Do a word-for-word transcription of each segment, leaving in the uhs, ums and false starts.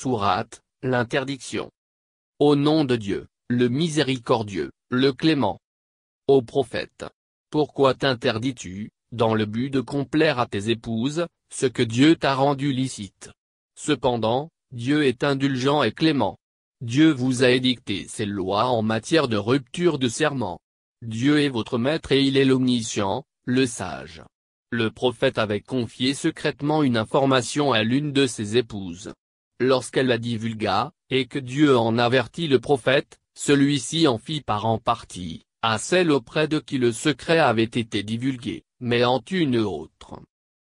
Sourate, l'interdiction. Au nom de Dieu, le miséricordieux, le clément. Ô prophète, pourquoi t'interdis-tu, dans le but de complaire à tes épouses, ce que Dieu t'a rendu licite? Cependant, Dieu est indulgent et clément. Dieu vous a édicté ses lois en matière de rupture de serment. Dieu est votre maître et il est l'omniscient, le sage. Le prophète avait confié secrètement une information à l'une de ses épouses. Lorsqu'elle la divulgua, et que Dieu en avertit le prophète, celui-ci en fit part en partie, à celle auprès de qui le secret avait été divulgué, mais en tut une autre.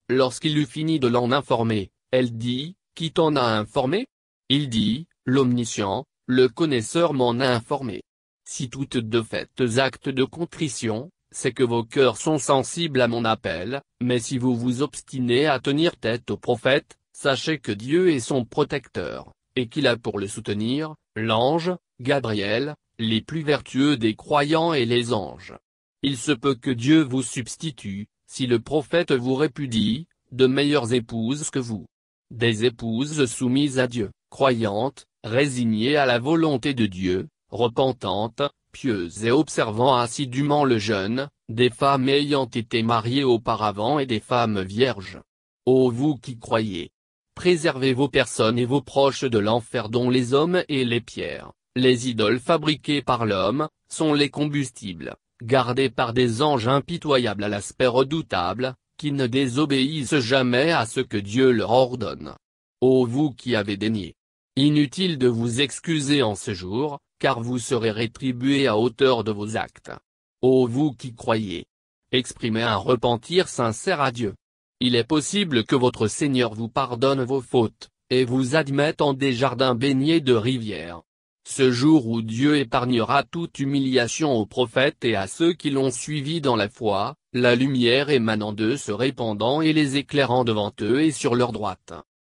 Lorsqu'il eut fini de l'en informer, elle dit, « Qui t'en a informé ?» Il dit, « L'omniscient, le connaisseur m'en a informé. Si toutes deux faites actes de contrition, c'est que vos cœurs sont sensibles à mon appel, mais si vous vous obstinez à tenir tête au prophète, sachez que Dieu est son protecteur, et qu'il a pour le soutenir, l'ange, Gabriel, les plus vertueux des croyants et les anges. Il se peut que Dieu vous substitue, si le prophète vous répudie, de meilleures épouses que vous. Des épouses soumises à Dieu, croyantes, résignées à la volonté de Dieu, repentantes, pieuses et observant assidûment le jeûne, des femmes ayant été mariées auparavant et des femmes vierges. Ô vous qui croyez, préservez vos personnes et vos proches de l'enfer dont les hommes et les pierres, les idoles fabriquées par l'homme, sont les combustibles, gardés par des anges impitoyables à l'aspect redoutable, qui ne désobéissent jamais à ce que Dieu leur ordonne. Ô vous qui avez dénié. Inutile de vous excuser en ce jour, car vous serez rétribués à hauteur de vos actes. Ô vous qui croyez, exprimez un repentir sincère à Dieu. Il est possible que votre Seigneur vous pardonne vos fautes, et vous admette en des jardins baignés de rivières. Ce jour où Dieu épargnera toute humiliation aux prophètes et à ceux qui l'ont suivi dans la foi, la lumière émanant d'eux se répandant et les éclairant devant eux et sur leur droite.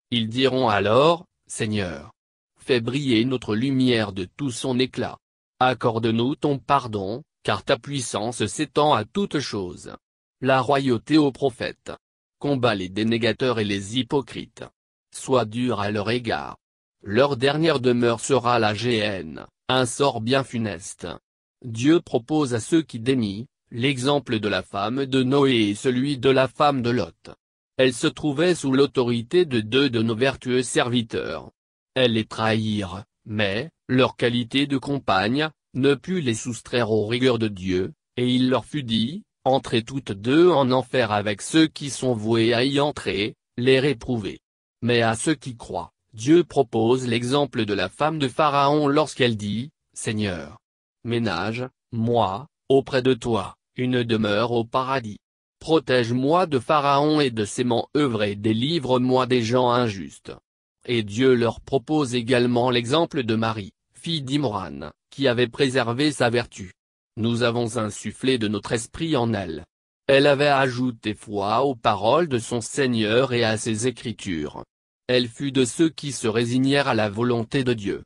Ils diront alors, Seigneur, fais briller notre lumière de tout son éclat. Accorde-nous ton pardon, car ta puissance s'étend à toutes choses. La royauté aux prophètes. Combat les dénégateurs et les hypocrites. Sois dur à leur égard. Leur dernière demeure sera la géhenne, un sort bien funeste. Dieu propose à ceux qui dénient, l'exemple de la femme de Noé et celui de la femme de Lot. Elle se trouvait sous l'autorité de deux de nos vertueux serviteurs. Elles les trahirent, mais, leur qualité de compagne, ne put les soustraire aux rigueurs de Dieu, et il leur fut dit, « Entrez toutes deux en enfer avec ceux qui sont voués à y entrer, les réprouvés. » Mais à ceux qui croient, Dieu propose l'exemple de la femme de Pharaon lorsqu'elle dit, « Seigneur, ménage, moi, auprès de toi, une demeure au paradis. Protège-moi de Pharaon et de ses manœuvres et délivre-moi des gens injustes. » Et Dieu leur propose également l'exemple de Marie, fille d'Imran, qui avait préservé sa vertu. Nous avons insufflé de notre esprit en elle. Elle avait ajouté foi aux paroles de son Seigneur et à ses Écritures. Elle fut de ceux qui se résignèrent à la volonté de Dieu.